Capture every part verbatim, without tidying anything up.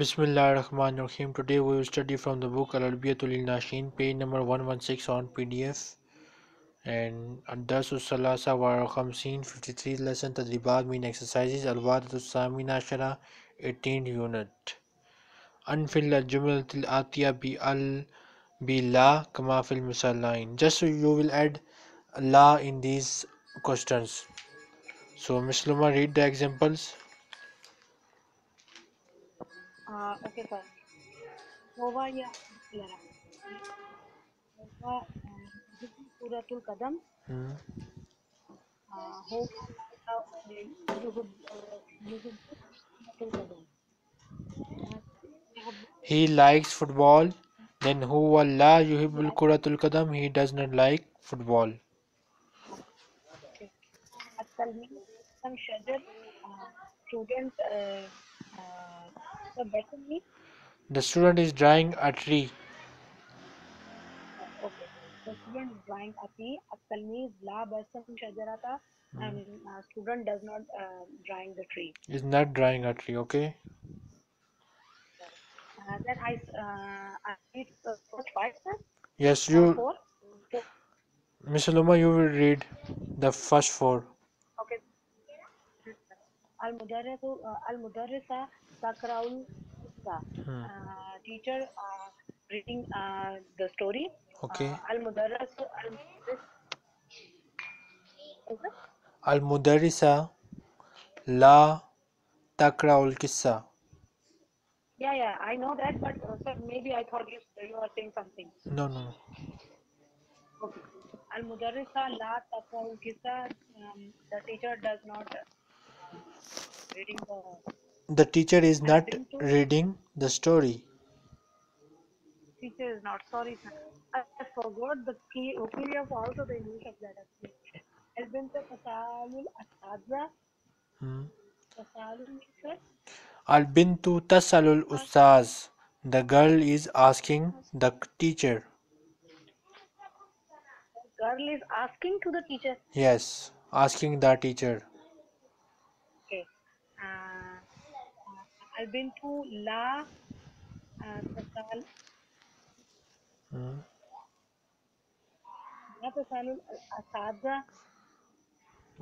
Bismillahirrahmanirrahim. Today we will study from the book al Arabiyyah tulil Nashin, page number one one six on P D F, and Adasu Salasa wa Rakhamseen, fifty-three lesson, Tadribat mean exercises, Al-Waad al-Sami-Nashara, eighteenth unit. An-fil al-Jumla til Atiya bi al bi la kama fil musallain. Just so you will add la in these questions. So Miss Luma, read the examples. Uh, okay, sir. Huwa ya Bismillah. Huwa suratul Qadam. Hmm. Uh, Huwa suratul Qadam. He likes football. Then huwa la yuhibbul kuratul Qadam. He does not like football. Okay. At-talmiz some shajar student. Uh, Uh, the, the student is drawing a tree. Okay. The student is drawing a tree. Talamiz la basam shajarata, and uh, student does not uh, drawing the tree. Is not drawing a tree. Okay. Uh, then I uh, I read uh, first five. Sir? Yes, you. Four. Four. Miss Luma, you will read the first four. Al-Mudarrisu Al-Mudarrisa Takraul Qissa. Teacher uh, reading uh, the story. Okay. Uh, Al-Mudarrisu Al-Mudarrisa La Takraul Qissa. Yeah, yeah, I know that, but uh, sir, maybe I thought you, you were saying something. No, no. Okay. Al-Mudarrisa La Takraul Qissa. Um, the teacher does not. Uh, Reading the, the teacher is not reading the story. Teacher is not, sorry sir. I forgot the key of also the English of that actually. Has been the Tasalul Asadra. Hmm. Tasalul sir. Al Bintu Tasalul Ustaz. The girl is asking the teacher. The girl is asking to the teacher? Yes, asking the teacher. Uh, I've been to La uh, Tasal. Hmm. La Tasal Al-Asadra.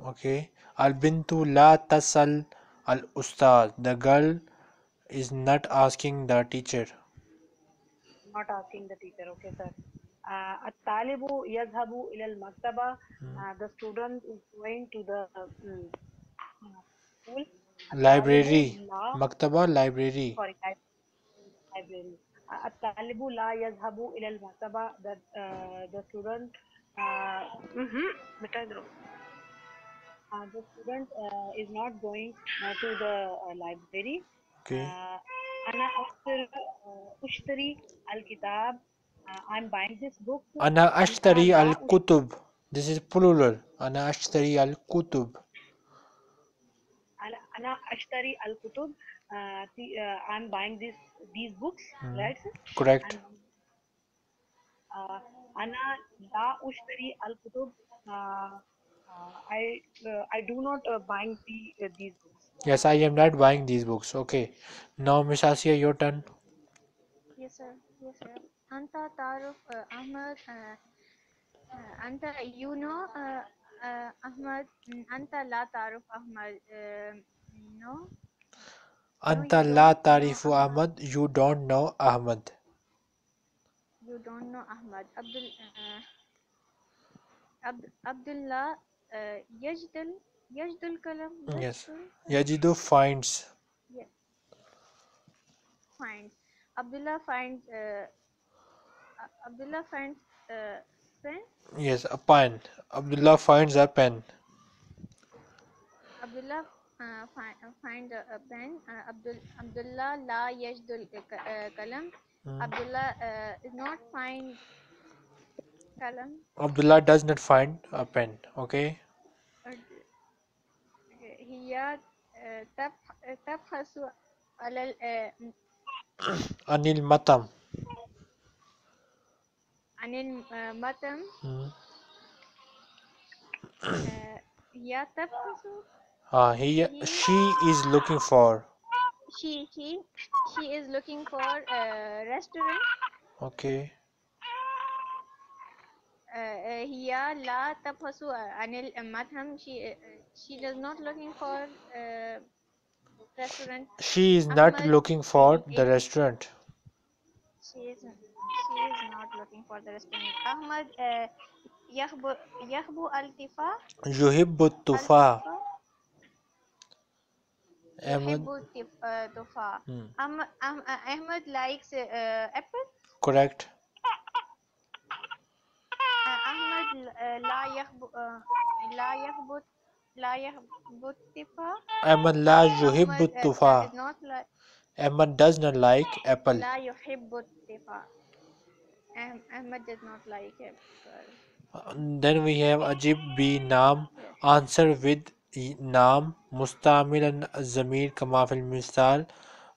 Okay. I've been to La Tasal Al-Ustad. The girl is not asking the teacher. Not asking the teacher. Okay, sir. At-Talibu Yazhabu Ilal Maktaba. The student is going to the uh, school. Library, Maktaba, library. Sorry, library. At-talibu la yazhabu ila al-maktaba. That the student, the student is not going uh, to the uh, library. Okay. Ana ashtari ushtari al-kitab. I'm buying this book. Ana ashtari al-kutub. This is plural. Ana ashtari al-kutub. Ana ashtari al kutub. I am buying this these books, hmm. Right? Correct. Ana la ashtari al kutub. I uh, I do not uh, buying the, uh, these books. Yes, I am not buying these books. Okay. Now, Miss Asiya, your turn. Yes, sir. Yes, sir. Anta taruf Ahmad. Anta, you know. Uh, Uh, Ahmad, anta la tarif Ahmad, uh, no? Anta no, la tarifu Ahmad, you don't know Ahmad. You don't know Ahmad. Abdul, uh, Abd, Abdullah, uh, Yajdul, Yajdul Kalam. Yajdul? Yes, Yajidu finds. Yes. Finds. Abdullah finds, uh, Abdullah finds, uh, pen? Yes, a pen. Abdullah finds a pen. Abdullah uh, find, uh, find a, a pen. Uh, Abdul, Abdullah la yajdul uh, kalam. Hmm. Abdullah uh, is not find kalam. Abdullah does not find a pen. Okay. Hiya tab tabhasu alal anil matam. Anil uh, Matam. Hmm. Uh, he, she is looking for. she he she is looking for a restaurant. Okay. Hiya la tabhasu anil madham. She uh, she does not looking for a restaurant. She is not Ahmad, looking for the restaurant. She is she is not looking for the restaurant. Ahmad uh, yahbu yahbu al-tifa. Yuhibbu al-tifa. Ahmad Tufa. Hmm. Um, um, Ahmad likes uh, apple. Correct. Uh, Ahmad uh, la yahbu uh, la yahbu la yahbu Tufa. Ahmad la yuhibbu Tufa. Ahmad does not like apple. La yuhibbu Tufa. Ahmad does not like apple. Then we have Ajib B Naam. Answer with Naam Mustamilan Zamir Kamafil Misal.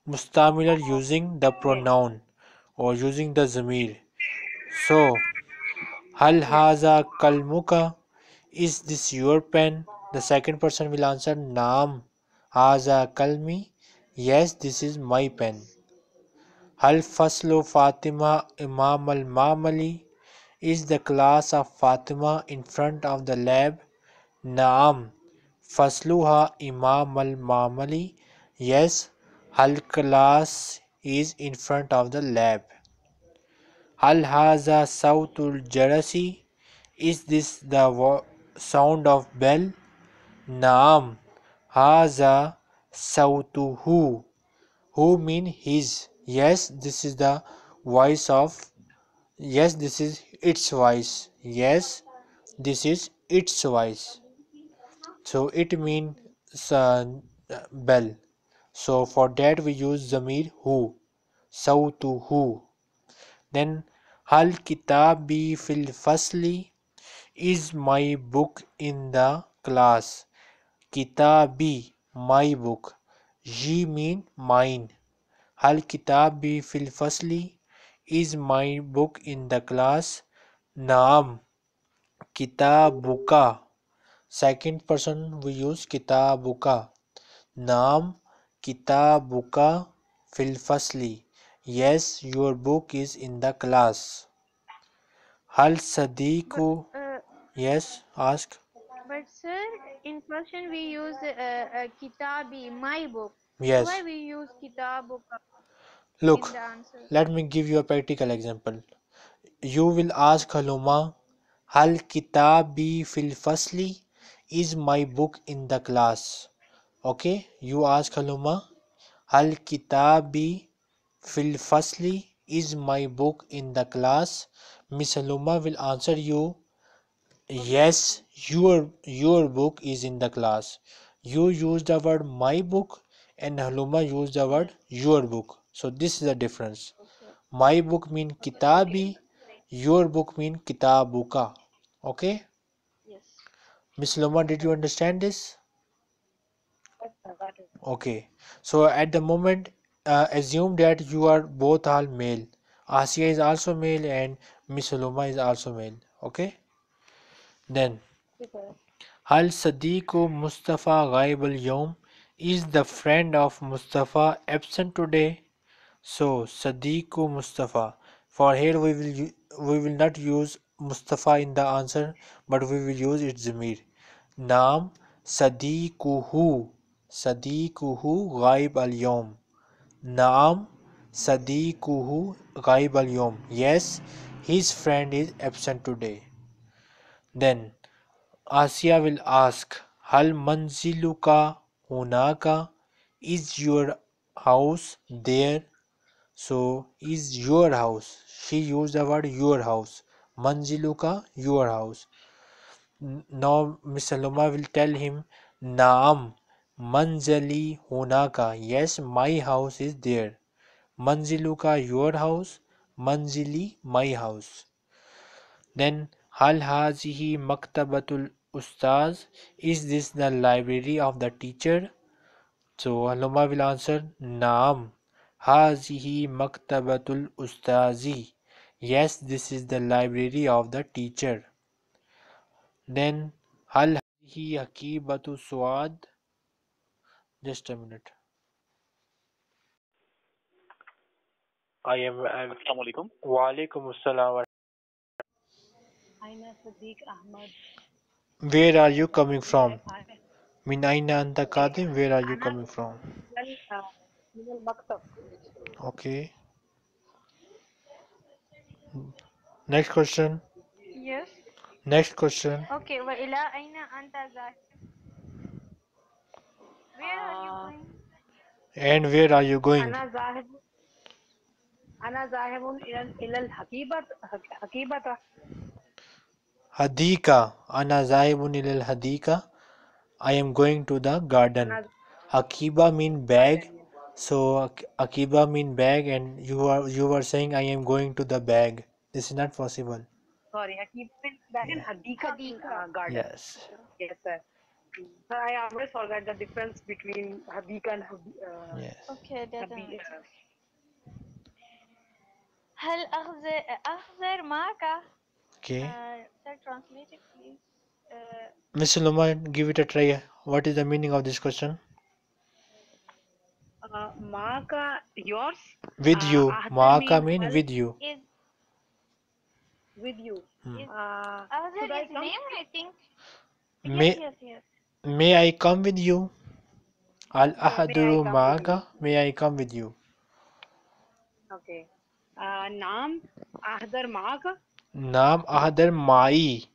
Mustamilar using the pronoun or using the Zamir. So, Hal Haza Kalmuka, is this your pen? The second person will answer Naam Haza Kalmi, yes, this is my pen. Hal Faslo Fatima Imam al Mamali, is the class of Fatima in front of the lab? Naam Fasluha Imam al-Mamali, yes, Hal-Class is in front of the lab. Hal-Haza Sautul Jarasi, is this the sound of bell? Naam, Haza Sautuhu, who mean his, yes, this is the voice of, yes, this is its voice, yes, this is its voice. So it means uh, bell. So for that we use zamir who, sautu who. Then hal kitabi fil fasli, is my book in the class? Kitabi, my book. Ji mean mine. Hal kitabi fil fasli, is my book in the class? Naam kitabuka. Second person we use kitabuka. Naam kitabuka fil fasli, yes, your book is in the class. Hal Sadiqu, uh, yes, ask. But sir, in person we use uh, uh, kitabi, my book. Yes. Why we use kitabuka? Look, let me give you a practical example. You will ask Luma, Hal kitabi fil fasli, is my book in the class? Okay, you ask Haluma, Hal kitabi fil fasli, is my book in the class? Miss Haluma will answer you, yes, your your book is in the class. You use the word my book and Haluma used the word your book. So this is the difference. My book mean kitabi, your book mean kitabuka. Okay? Miss Loma, did you understand this? Okay. So at the moment, uh, assume that you are both all male. Asiya is also male and Miss Loma is also male. Okay. Then, Hal Sadiqu Mustafa Ghaib al-Yawm, is the friend of Mustafa absent today? So Sadiqu Mustafa. For here we will we will not use Mustafa in the answer, but we will use its zamir. Naam Sadiquhu, Sadiquhu Ghaib al-Yawm. Naam Sadiquhu Ghaib al-Yawm, yes, his friend is absent today. Then Asiya will ask, Hal manziluka hunaka, is your house there? So is your house, she used the word your house. Manziluka, your house. Now Miss Saloma will tell him, Naam Manzali hunaka, yes, my house is there. Manziluka, your house. Manzili, my house. Then Hal hazihi maktabatul ustaz, is this the library of the teacher? So Saloma will answer, Naam hazihi maktabatul ustazi, yes, this is the library of the teacher. Then, Hal hazihi hakibatu suad? Just a minute. I am. I'm, Assalamu alaikum. Wa alaikum assalam. Aina Sadiq Ahmad. Where are you coming from? Min aina anta Khaadeem? Where are you coming from? Okay. Next question. Yes. Next question. Okay. Wa ila aina anta Zahir? Where are you going? And where are you going? Ana Zahib. Ana Zahibun ila al-Hakibat Hakibata. Hadika. Ana Zahibun ila al-Hadika. I am going to the garden. Hakiba mean bag. So Akiba mean bag, and you are you were saying I am going to the bag. This is not possible. Sorry, Hakiba means bag and Hadika means uh, garden. Yes. Yes, sir. I always forget the difference between Hadika and uh, yes. Okay, that is. Hal akhzir maka. Okay. Uh, sir, translate it, please. Uh, Miss Luma, give it a try. What is the meaning of this question? Uh, maka, yours. With you. Uh, maka mean well, with you. Is with you. Hmm. Is, uh, akhzir is name, I think. May, yes, yes, yes. May I come with you? Al ahaduru ma'aka. May I come with you? Okay. Uh, naam ahadar ma'aka. Naam ahadar ma'i.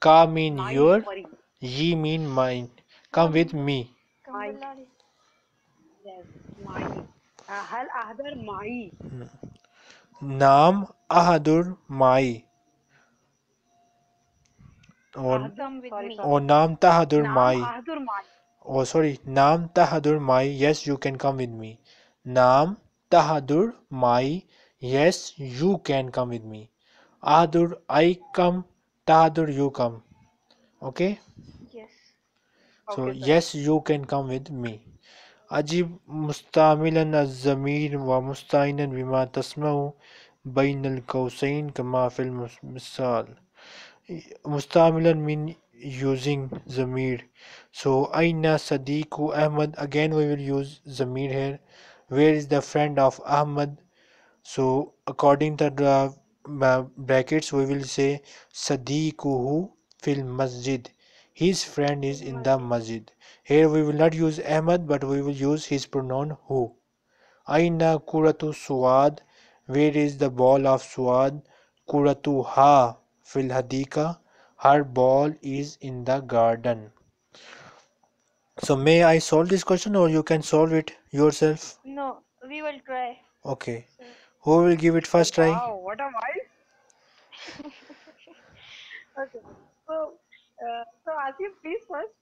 Ka mean my your. Sorry. Ye mean mine. Come with me. My. Yes, ma'i. Uh, hal ahadar ma'i. Naam ahadur ma'i. Or, or naam tahadur mai. Oh, sorry, naam tahadur mai. Yes, you can come with me. Naam tahadur mai. Yes, you can come with me. Ahadur, I come. Tahadur, you come. Okay. Yes. So okay, yes, you can come with me. Ajib mustamilan az-zamir wa musta'inan bima tasma'u bainal qawsayn kama fil misal. Mustamilan mean using zamir. So aina Sadiqu Ahmad, again we will use zamir here. Where is the friend of Ahmad? So according to the uh, brackets we will say Sadiquhu fil masjid. His friend is in the masjid. Here we will not use Ahmad, but we will use his pronoun who. Aina Kuratu Suad. Where is the ball of Suad? Kuratu ha fil hadika, her ball is in the garden. So may I solve this question, or you can solve it yourself? No, we will try. Okay. So, who will give it first try? Wow, what a while. Okay. So, uh, so Asiya, please first.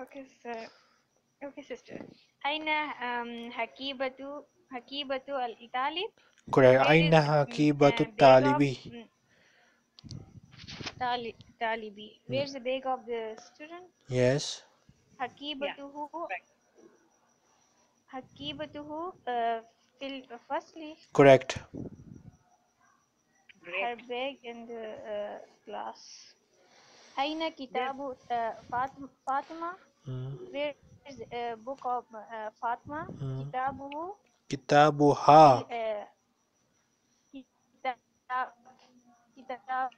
Okay, sir. Okay, sister. Aina um, Hakibatu Hakibatu al-Talib. Correct. Aina Hakibatu Talibi. Tali, Talibi. Where's the bag of the student? Yes. Hakibatuhu. Yeah. Hakibatuhu. Uh, till uh, firstly. Correct. Great. Her bag in the uh, class. Aina kitabu uh, Fatima. Mm. Where is the uh, book of uh, Fatima? Mm. Kitabuhu. Kitabuha. Uh, kitab.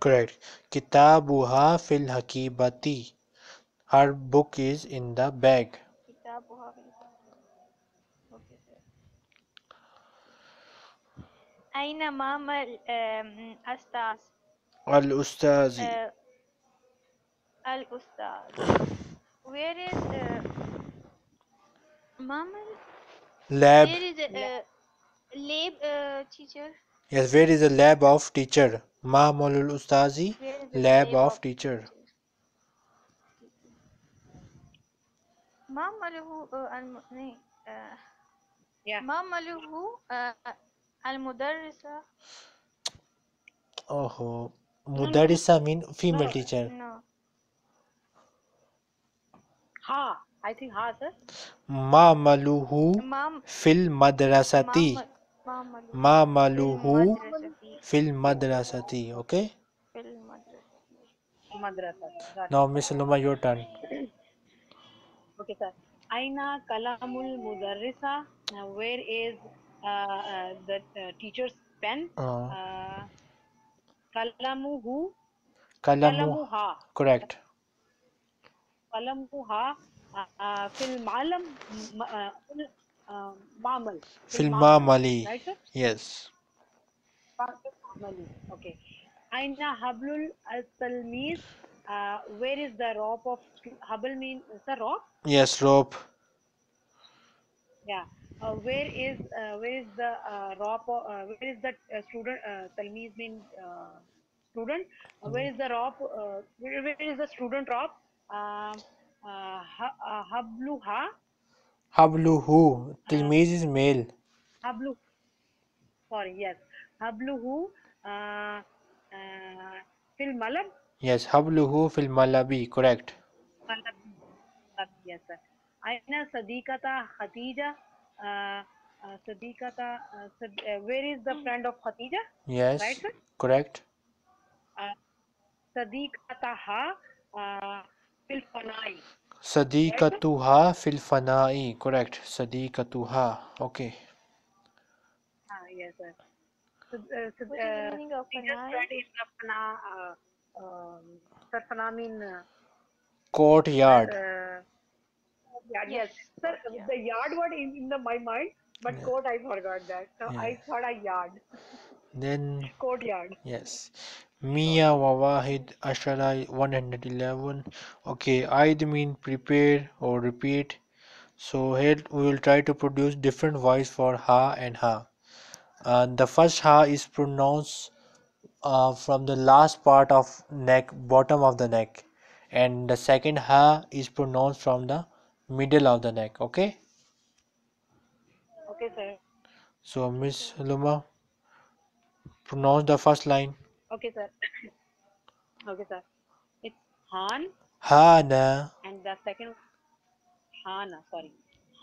Correct. Kitabuha fil hakibati. Her book is in the bag. Aina mama al-ustaz. Al-ustazi. Al-ustaz. Where is the mama? Lab. Where is the uh, lab uh, teacher? Yes, where is the lab of teacher? Ma Molul Ustazi, lab of teacher. Ma Maluhu al Ma Maluhu al Mudarrisa. Oh, Mudarrisa mean female no, teacher. No. Ha. I think ha, sir. Ma maluhu fil madrasati. Ma maluhu fil madrasati. Okay. Now, Miss Luma, your turn. Okay, sir. Aina kalamul mudarrisa. Now, where is uh, uh, the uh, teacher's pen? Uh, kalamuhu. Kalamuha. Correct. Kalamuha. Fil ma'alam. Ma'amal. Fil ma'amali. Right, sir? Yes. Okay. Aina hablul al-talmiz. Uh, where is the rope of Habal mean is the rope? Yes, rope. Yeah. Uh, where is uh, where is the uh, rope? Uh, where is the uh, student? Uh, Talmiz mean uh, student. Uh, where is the rope? Uh, where, where is the student rope? Uh, uh, uh, Habluha. Habluhu. Talmiz uh, is male. Hablu. Sorry. Yes. Habluhu. Uh, uh, fil malab. Yes, habluhu fil malabi, correct. Yes, sir. Aina Sadiqata Khadija. Uh, uh, Sadiqata, uh, Sad uh, where is the friend of Khadija? Yes, right, sir? Correct. Uh, Sadiqataha uh, fil fanai. Sadiqatuha right, fil fanai, correct. Sadiqatuha, okay. Uh, yes, sir. So, uh, so, uh, Khadija's friend is the fana. Uh, Um, sir, phenomenon. Uh, courtyard. Uh, yeah, yes, sir. Yeah. The yard word is in the my mind, but yeah. Court I forgot that. So yeah. I thought a yard. Then courtyard. Yes. Mia Wawahid Ashara one hundred eleven. Okay, I'd mean prepare or repeat. So here we will try to produce different voice for ha and ha. Uh, the first ha is pronounced Uh, from the last part of neck, bottom of the neck, and the second ha is pronounced from the middle of the neck. Okay. Okay, sir. So, Miss Luma, pronounce the first line. Okay, sir. Okay, sir. It's han. Hana. And the second hana. Sorry,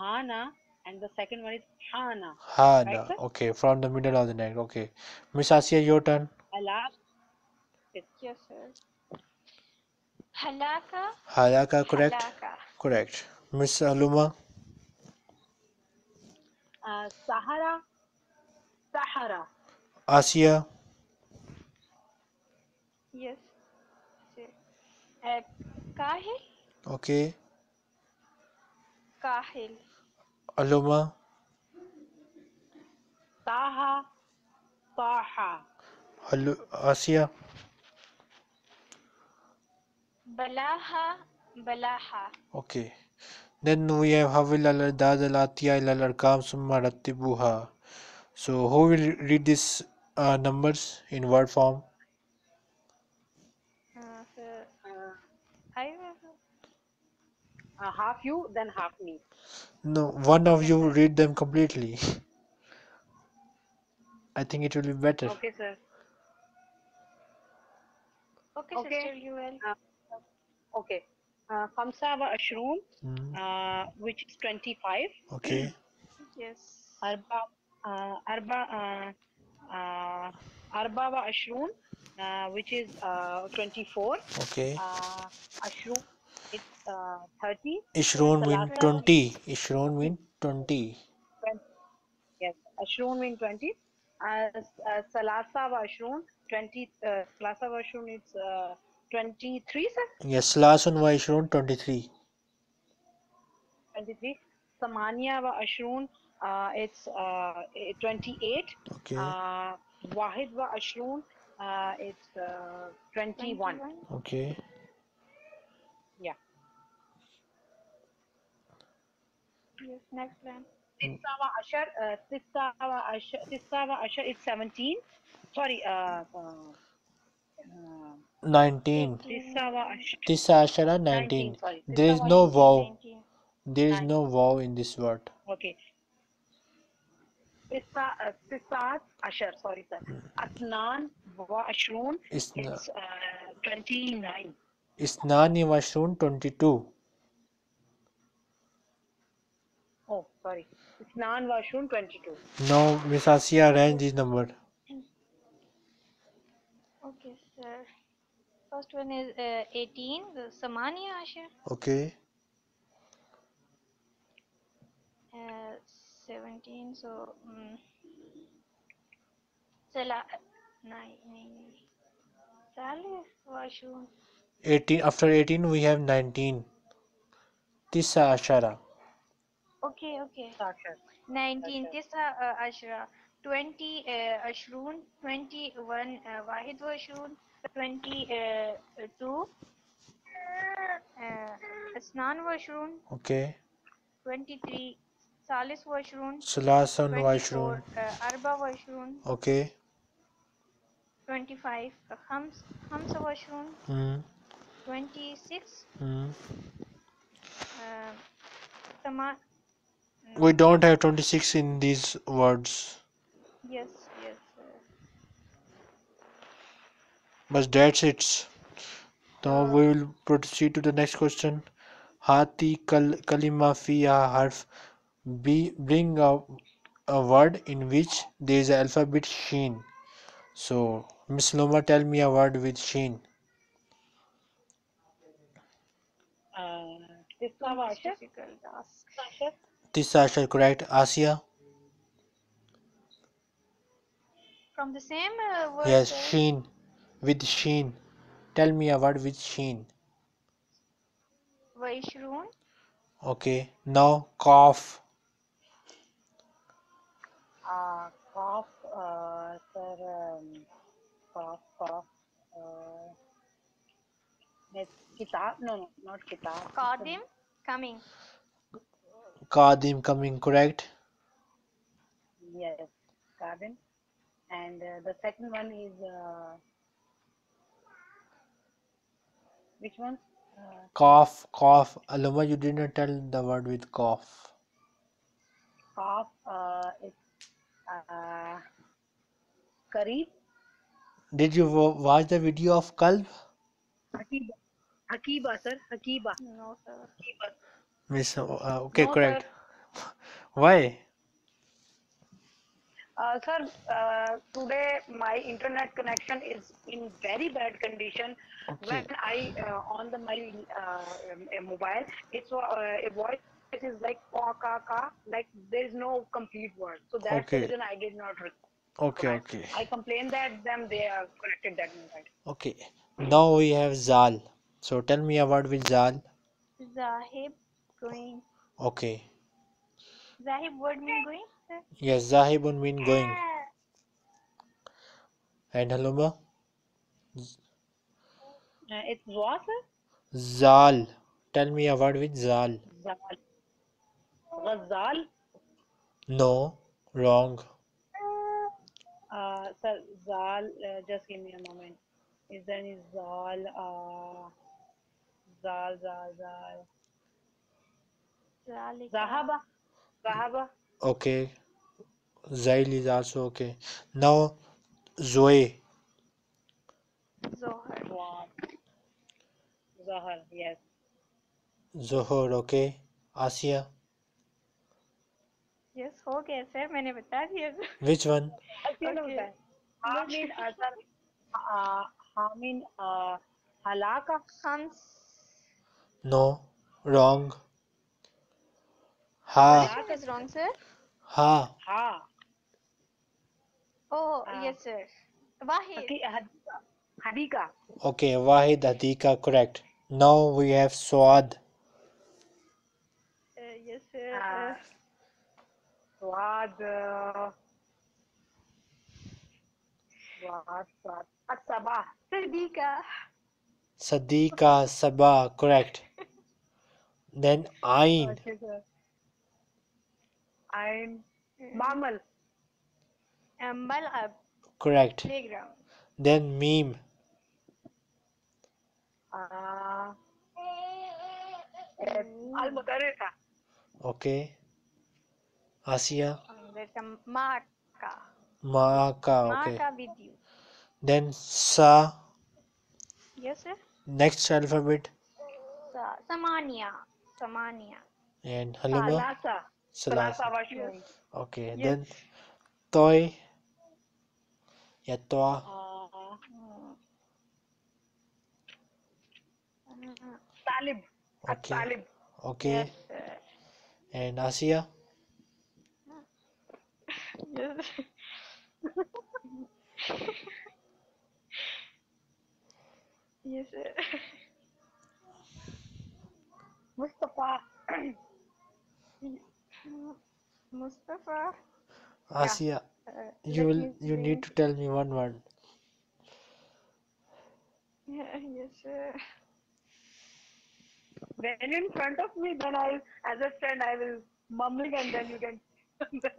hana. And the second one is hana. Hana. Right, sir? Okay, from the middle of the neck. Okay, Miss Asiya, your turn. Halaka. Yes, sir. Halaka. Halaka, correct. Halaka. Correct. Miss Aluma. Uh, Sahara. Sahara. Asiya. Yes. Uh, Kahil. Okay. Kahil. Aluma. Taha. Taha. Hello, Asiya. Balaha, Balaha. Okay. Then we have Hawil al Dad al Atiya al Arkam Summa Rattibuha. So, who will read these uh, numbers in word form? Uh, sir, uh, I will. Uh, half you, then half me. No, one of you read them completely. I think it will be better. Okay, sir. Okay, okay, sister, you will. Uh, okay. Khamsa wa ashroom, which is twenty-five. Okay. Yes. Arba, uh, arba, uh, uh, arba wa ashroom, uh, which is uh, twenty-four. Okay. Uh, ashroom, it's uh, thirty. Ashroom means twenty. Ashroom means twenty. twenty. Yes. Ashroom means twenty. Uh, uh, Salasa wa ashroom. twenty uh, Salasa wa Ashrun it's uh, twenty-three, sir? Yes, Salasa wa Ashrun twenty-three. twenty-three. Samania wa Ashrun uh, it's uh, twenty-eight. Okay. Uh, Wahid wa Ashrun uh, it's uh, twenty-one. twenty-one. Okay. Yeah. Yes, next one. Sista wa Asher, uh, Sista wa Asher, Sista wa Asher is seventeen. Sorry, uh, uh, nineteen. Tisa Ashara, nineteen. nineteen there is no vowel. There is nineteen. No vowel in this word. Okay. Tisa uh, Ashar, sorry, sir. Asnan wa Ashrun is twenty-nine. Isnani wa Ashrun, twenty-two. Oh, sorry. Isnan wa Ashrun, twenty-two. Now, Miss Asiya, arrange this number. Okay, sir. First one is uh, eighteen, the Samania Asher. Okay. nineteen, so um, eighteen, after eighteen we have nineteen. Tisa Ashara. Okay, okay. nineteen, Tisa uh, Ashara. twenty uh, Ashroon, twenty-one uh, Wahid Ashroon, twenty-two uh, Asnan Ashroon. Okay. twenty-three Salis Ashroon. Salasan Ashroon. Uh, Arba Ashroon. Okay. twenty-five uh, Khams Khams Ashroon. Mm. twenty-six. Mm. Uh, Tama. We don't have twenty-six in these words. Yes, yes. But that's it. Now we will proceed to the next question. Hati kal kalima fiya harf. B, bring a, a word in which there is an alphabet sheen. So, Miss Luma, tell me a word with sheen. Uh, this Asher, correct. Asiya. From the same uh, word? Yes, uh, sheen. With sheen. Tell me a word with sheen. Vaishroon. Okay, now cough. Uh, cough, uh, sir, um, cough, cough. Uh, kitab, no, not kitab. Khaadeem, coming. Khaadeem, coming, correct? Yes, Khaadeem. And uh, the second one is uh, which one? Uh, cough, cough. Aluma, you did not tell the word with cough. Cough, uh, it's uh, Kareeb. Did you watch the video of Kalb? Hakiba, Hakiba, sir. Hakiba. No, sir. Hakiba. Miss, uh, okay, no, correct. Why? Uh, sir, uh, today my internet connection is in very bad condition. Okay. When I uh, on the my uh, mobile, it's uh, a voice. It is like ka ka ka, like there is no complete word. So that's okay. The reason I did not. Okay, so okay. I, I complained that them they are connected that mobile. Okay, now we have Zal. So tell me a word with Zal. Zahib, going. Okay. Zahib, word mean going. Yes, Zahibun mean going. And Haluma? Uh, it's what? Zal. Tell me a word with Zal. Zal. Ghazal? No, wrong. Uh, sir, Zal, uh, just give me a moment. Is there any Zal? Uh, Zal, Zal, Zal. Zahaba? Zahaba? Okay, Zail is also okay. Now, Zoe. Zohar. Wow. Zohar, yes. Zohar, okay. Asiya. Yes, okay, sir. मैंने बता दिया. Which one? Okay. Hamin, uh, Hamin, uh, Halaka Khams. No, wrong. Ha. Halak is wrong, sir. Ha. Ha. Oh, ha. Yes, sir. Wahid. Hadika. Okay, Wahid Hadika, correct. Now we have Swad. Uh, yes, sir. Uh, Swad. Uh, Swad, Swad. Sabah. Sadiqa. Sadiqa, Sabah, correct. Then Ain. Okay, sir. I'm Mamal. Malab. Correct. Playground. Then Meme. Uh, Al-Mudarrisa. Okay. Asiya. There's a Maaka. Maaka, okay. Maaka with you. Then Sa. Yes, sir. Next alphabet. Sa. Samania. Samania. And Halima. Salasa. Okay, yes. Then toy. Yeah, toa. Talib. Okay. Talib. Okay. Yes. And Asiya. Yes. Yes. Mustafa. Mustafa. Asiya, yeah. uh, you will. You see. Need to tell me one word. Yeah, yes. Sir. When in front of me, then I, as a friend, I will mumbling, and then you can. Sir.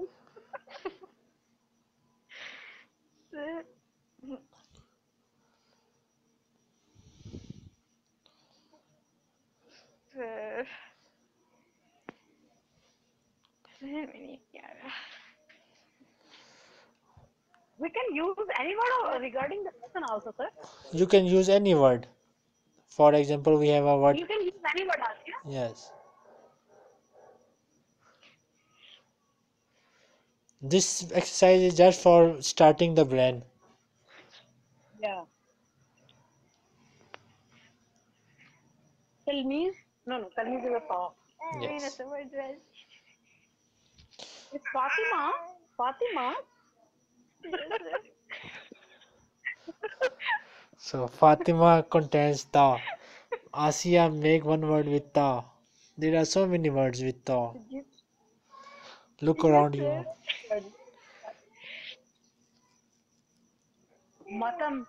Sir. We can use any word regarding the person also, sir. You can use any word. For example, we have a word. You can use any word also. Yeah? Yes. This exercise is just for starting the brain. Yeah. Talamiz? No, no. Talamiz is a power. Yes. It's Fatima. Fatima. So Fatima contains ta. Asiya, make one word with ta. There are so many words with ta. Look around you. Matam.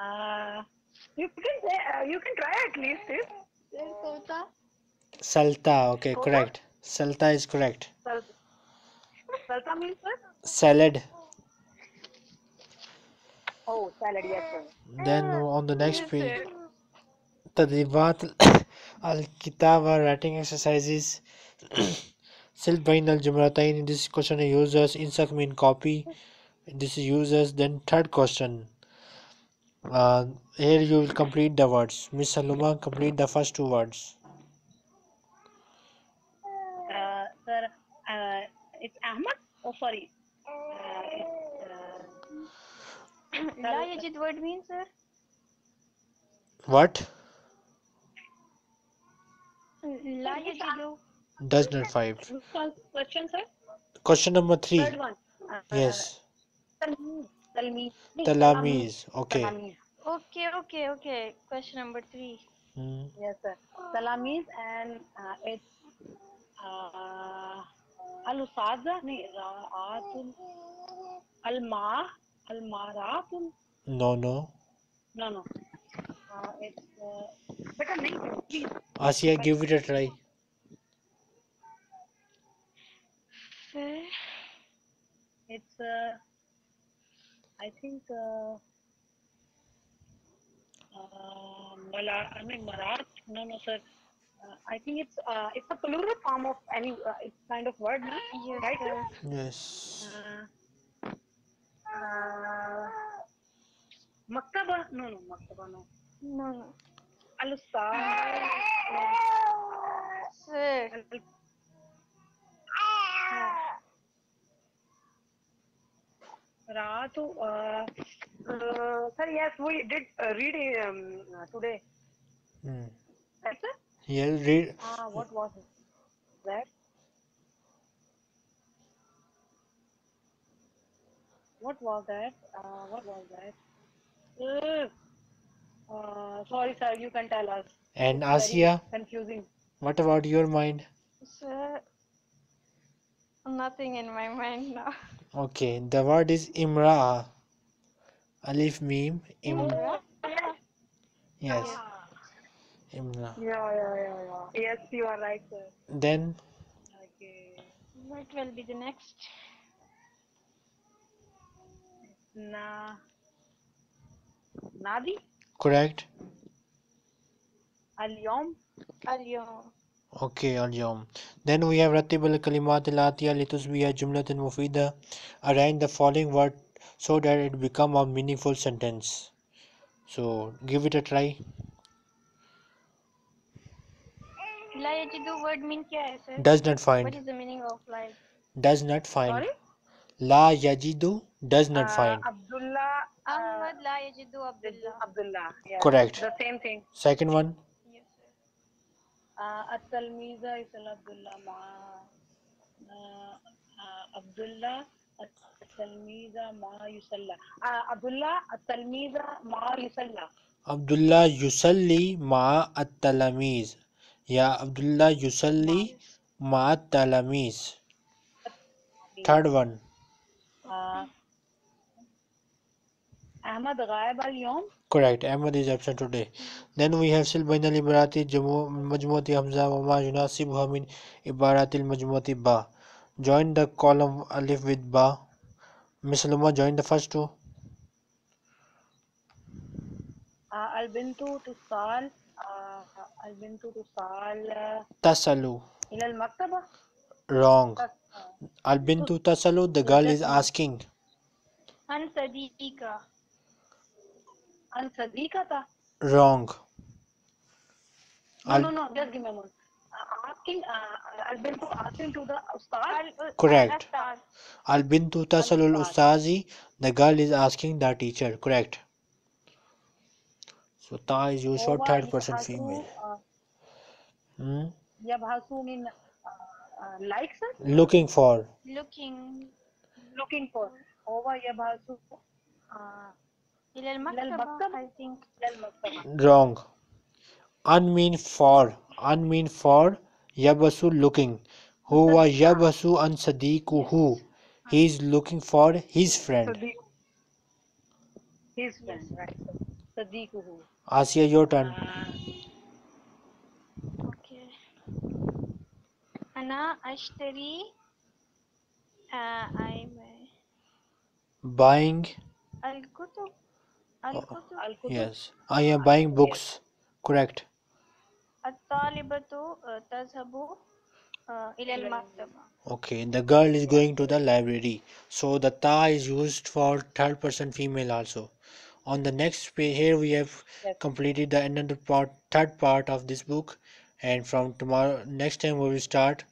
Uh, you can say, uh, you can try at least this. Salta. Salta, okay, Salta? Correct. Salta is correct. Salta, Salta means what? Salad. Oh, salad, yes, sir. Then on the next page, Tadribat al-Kitaba, writing exercises. Silk bain al-Jumratain, this question is users. Insert mean copy. This is users. Then third question. Uh, here you will complete the words. Miss Luma, complete the first two words. Uh, sir, uh, it's Ahmad. Oh, sorry. Uh, uh, La yajid word means, sir? What? La yajid. Does not five. Question, sir? Question number three. Third one. Uh, yes. Uh, Talamiz. Talamiz. Okay. Talamiz. Okay, okay, okay. Question number three. Hmm. Yes, sir. Talamiz and uh, it's uh, al-usada, al-ra'atun, al-ma, al-mara'atun. No, no. No, no. Uh, it's uh, better name, please. Asiya, give it a try. It's uh, I think uh, uh, Mala, I mean Marat, no, no, sir. Uh, I think it's uh, it's a plural form of any uh, kind of word, no? Yes, right? Sir. Yes. Uh, uh, Maktaba, no, no, Maktaba, no. No, no. Al-Ustad. Sir. Al Ratu, uh, uh, sir, yes, we did uh, read um, today. Hmm. Yes, sir? Yeah, read. Ah, uh, what was it? That? What was that? Uh, what was that? Uh, uh, sorry, sir, you can tell us. And Asiya? Confusing. What about your mind? Sir, nothing in my mind now. Okay, the word is imra. Alif meme. Imra. Yes. Imra. Yeah, yeah, yeah, yeah. Yes, you are right, sir. Then. Okay. What will be the next? Na. Nadi. Correct. Al-yom. Al-yom. Okay, al-yawm. Then we have Ratib al-Kalimat al-Atiya litusbiya jumlatin mufida. Arrange the following word so that it become a meaningful sentence. So give it a try. La yajidu word mean kya hai, sir? Does not find. What is the meaning of like? Does not find. Sorry? La yajidu does not uh, find. Abdullah. Ahmad la yajidu Abdullah. Abdullah. Yeah. Correct. The same thing. Second one. Yes, uh, At-Talamiz is Abdullah ma uh, uh, Abdullah At-Talamiz ma yusalla. Uh, Abdullah At-Talamiz ma yusalla. Abdullah yusalli ma at-Talamiz. Ya Abdullah yusalli ma at-Talamiz. Third one. Uh, Ahmad ghaib al-yawm. Correct. Ahmad is absent today. Then we have sil bainal ibarati majmuati hamza wa ma yunasibuha min ibaratil majmuati ba. Join the column alif with ba. Miss Luma, join the first two. Uh, al-bintu tusal. Uh, al-bintu tusal. Tasalu. Ila al-maktaba. Wrong. Al-bintu tasalu, the girl is asking. An Sadiqa. An Sadiqa ta? Wrong. No, no, no, just give me a moment. Asking, uh, al-bintu asking to the ustaz. Correct. Al-bintu tasalu al-ustazi, the girl is asking the teacher. Correct. So ta is used for third person female. Hmm? Yabhasu min Uh, like, sir? Looking for. Looking. Looking for. Over yabhasu. Uh, ilal maktaba, I think. Wrong. Un mean for. Un mean for. Yabhasu looking. Huwa yabhasu an sadiquhu. He is looking for his friend. His friend, right. Sadiquhu. Asiya, your turn. Ana ashtari, uh, I'm buying al-kutub. Al-kutub. Al-kutub. Yes, I am buying books. Correct. At-talibatu tazhabu ila al-maktaba. Okay, the girl is going to the library. So the ta is used for third person female also. On the next page here we have yes. completed the another part, third part of this book. And from tomorrow, next time we will start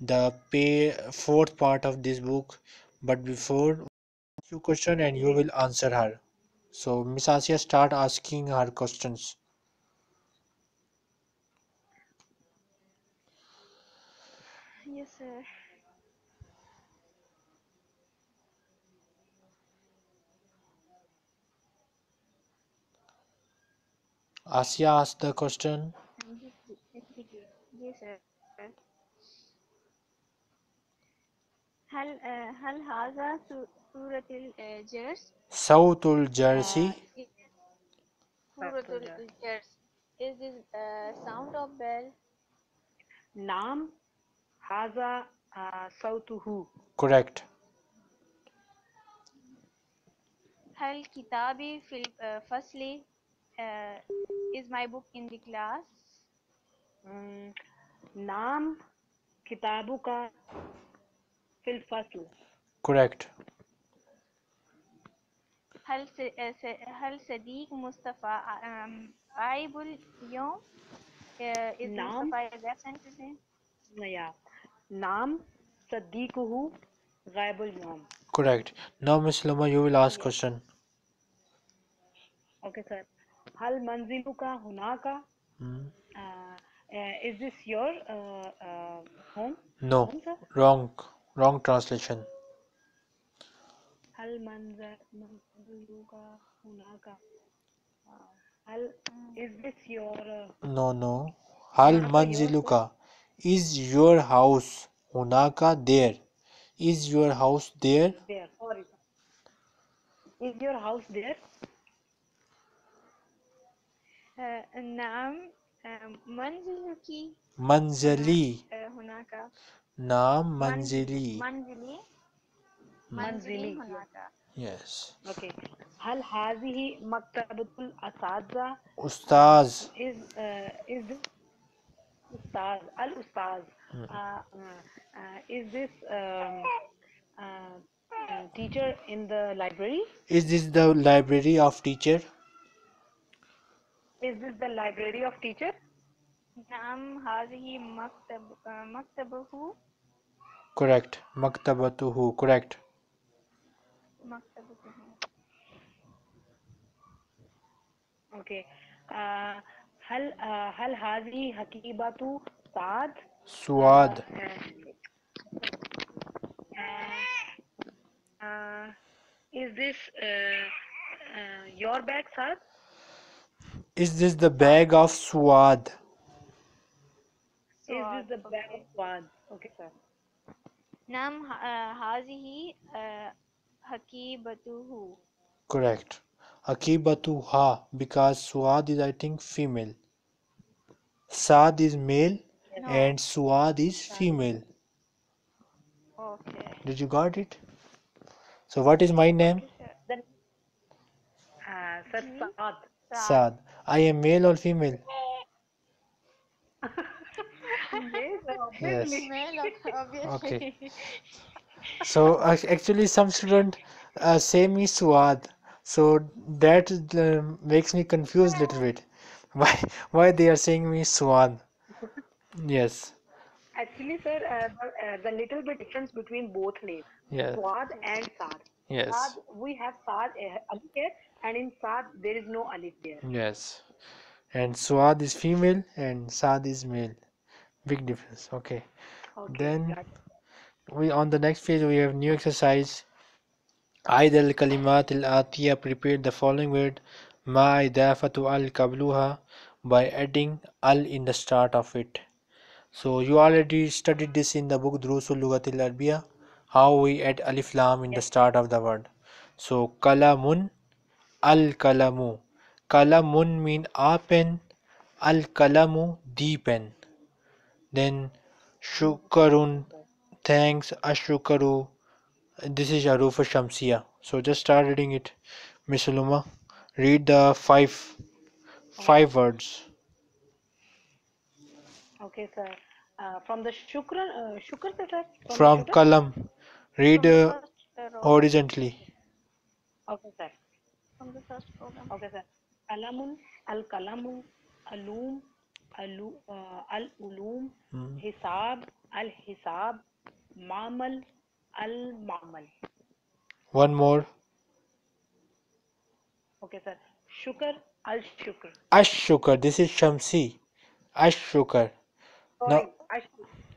the pay fourth part of this book. But before, few question and you will answer her. So Miss Asiya, start asking her questions. Yes, sir. Asiya, ask the question. هل هل هذا سورة الجرس؟ صوت الجرسي. صوت الجرس. Is this sound of bell? نعم هذا صوته. Correct. هل كتابي في الفصل؟ Is my book in the class? Naam kitabuka fil fasl. Correct. Hal hal Sadiq Mustafa aibul yawm? Is Mustafa absent today? Yeah. Naam Sadiquhu ghaibul yawm. Correct. Now Miss Luma, you will ask question. Okay, sir. Hal manziluka hunaka? Uh, is this your uh, uh, home? No, home, wrong, wrong translation. Hal manziluka hunaka. Hal, is this your? Uh, no, no. Hal manziluka, is your house hunaka there? Is your house there? There, sorry. Is your house there? Uh, Naam. Manziluki. Manzili. Hunaka. Naam manzili. Manzili. Manzili. Yes. Okay. Hal hazihi maktabatul asatza. Ustaz. Is uh, is this ustaz? Al ustaz. Hmm. Uh, uh, is this um, uh, teacher in the library? Is this the library of teacher? Is this the library of teacher? Naam hazihi maktab maktabuhu. Correct. Maktabatuhu. Correct. Okay. Hal hal hazi hakibatu saad? Suad. Is this uh, uh, your bag, Saad? Is this the bag of Suad? Is this the bag of Suad? Okay, sir. Nam hazihi hakibatuhu. Correct. Hakibatuha, because Suad is, I think, female. Saad is male, no. And Suad is female. Okay. Did you got it? So what is my name? Then, uh, sir, Saad. Saad. I am male or female? Yes. Male, obviously. Okay. So uh, actually, some student uh, say me Suad. So that uh, makes me confused a little bit. Why why they are saying me Suad? Yes. Actually, sir, uh, the, uh, the little bit difference between both names, yes. Suad and Saad. Yes. Saad, we have Saad uh, here, and in Saad there is no alif there. Yes. And Suad is female and Saad is male. Big difference. Okay. Okay, then we on the next page we have new exercise. Aid al kalimat al atiya, prepare the following word ma idafatu al qabluha by adding al in the start of it. So you already studied this in the book Durusul Lughatil Arabiyyah, how we add alif lam in the start of the word. So kalamun, al kalamu. Kalamun mean a pen, al kalamu the pen. Then shukarun, thanks, ashukaru. This is Arufa Shamsiya. So just start reading it, Miss Luma. Read the five five words. Okay, sir. Uh, from the Shukran, uh, Shukran, sir. From, from Kalam. Read uh, horizontally. Okay, sir. From the first program. Okay, sir. Kalamun, al kalamu, alum, alu, uh, al ulum, hmm. Hisab, al hisab, mamal. Al-Ma'amal. One more. Okay, sir. Shukr, Al-Shukr. Ash-Shukr. This is Shamsi. Ash-Shukr. Now,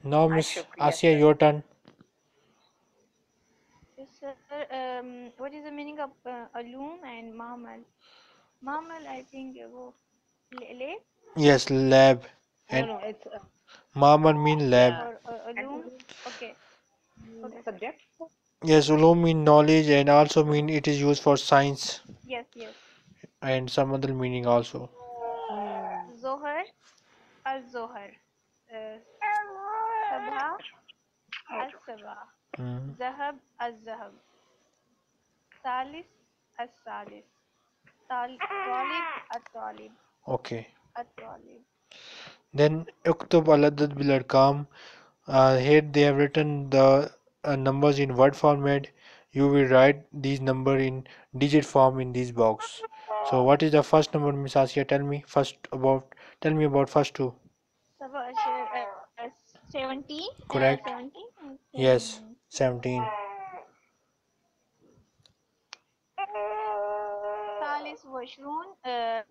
now Miss Asiya, yes, your turn. Yes, sir. Um, what is the meaning of uh, Alum and Ma'amal? Ma'amal, I think, uh, lab? Yes, lab. And no, no, it's... Uh, Ma'amal mean lab. Or, or, alum. Okay. Okay, subject. Yes, ulum mean knowledge and also mean it is used for science. Yes, yes. And some other meaning also. Uh, Zohar, al-Zohar. Uh, Sabah, al-Sabah. Mm-hmm. Zahab, al-Zahab. Salis, al-Salis. Talib, al-Talib. Okay. Al-Talib. Then, uktub al-adad bil-arkam. Uh, here they have written the uh, numbers in word format. You will write these number in digit form in this box. So what is the first number, Miss Asiya? Tell me first about. Tell me about first two. Seventeen. Correct. seventeen? Yes, seventeen. Salis Vaishrun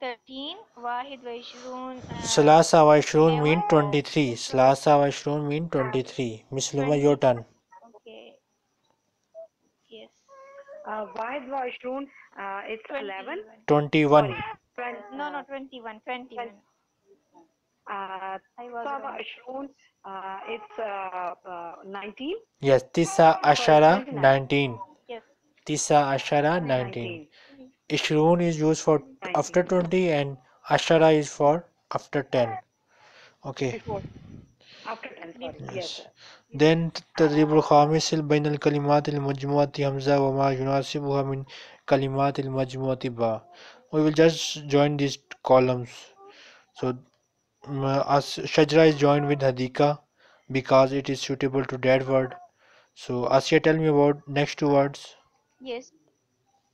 thirteen. Wahid Vaishrun. Salasa Vaishrun mean twenty-three. Salasa Vaishrun mean twenty-three. Miss Luma, your turn. Okay. Yes. Uh, Wahid Vaishrun, uh, it's eleven. twenty-one. Sorry. No, no, twenty-one. twenty-one. Uh, Tisa Vaishrun, uh, it's uh, uh, nineteen. Yes, Tisa Ashara, nineteen. Yes. Tisa Ashara, nineteen. Ishrun is used for after twenty and Ashara is for after ten. Okay. Before. After ten, sorry. Yes. Yes. Then Tadrib al-Khamis al-Bain al-Kalimat al-Majmuati Hamza wa ma yunasibuha min Kalimat al-Majmuati ba. We will just join these columns. So Shajra is joined with Hadika because it is suitable to that word. So Asiya, tell me about next two words. Yes.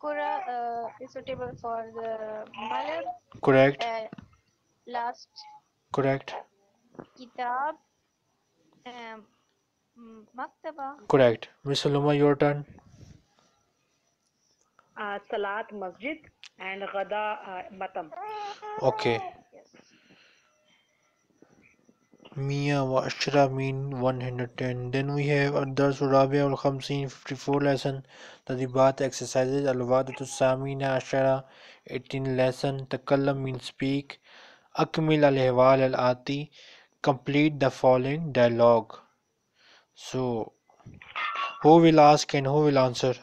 Uh, is suitable for the malab. Correct. Uh, last. Correct. Kitab. Um, maktaba. Correct. Miss Luma, your turn. Uh, salat masjid. and Ghada uh, Matam. Okay. Yes. Mia wa Ashra mean one hundred ten. Then we have Adasu Surabia al Khamsin fifty-four lesson. Tadibat exercises. Al-Waad al-Sami-Nashara eighteen lesson. Takallam means speak. Akmil al-Ahwal al-Ati. Complete the following dialogue. So, who will ask and who will answer?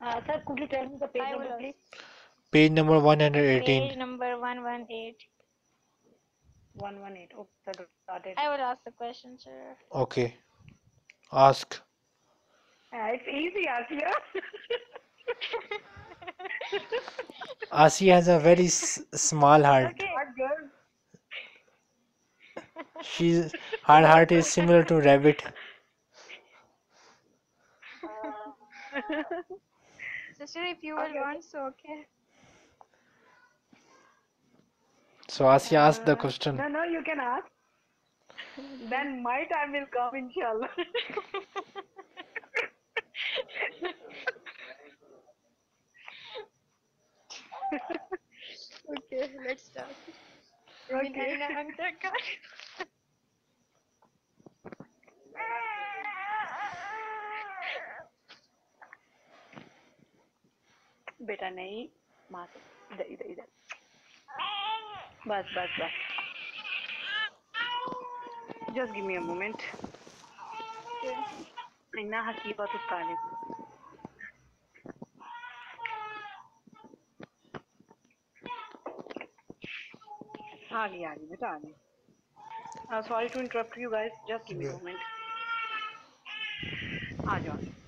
Uh, sir, could you tell me the page number, please? Page number one hundred eighteen. Page number one one eight. one one eight. Oh, sir, started. I will ask the question, sir. Okay. Ask. Uh, it's easy, Asiya. Asiya has a very s small heart. Okay, she's, her heart is similar to rabbit. Sister, if you will want, so okay. So Asiya, uh, ask the question. No, no, you can ask. Then my time will come, inshallah. Okay, let's start. Okay. बेटा नहीं माँ इधर इधर इधर बस बस बस just give me a moment इन्ना हकीबा तो काले हाँ नहीं आ गई बेटा आ गई I'm sorry to interrupt you guys just give me a moment आ जाओ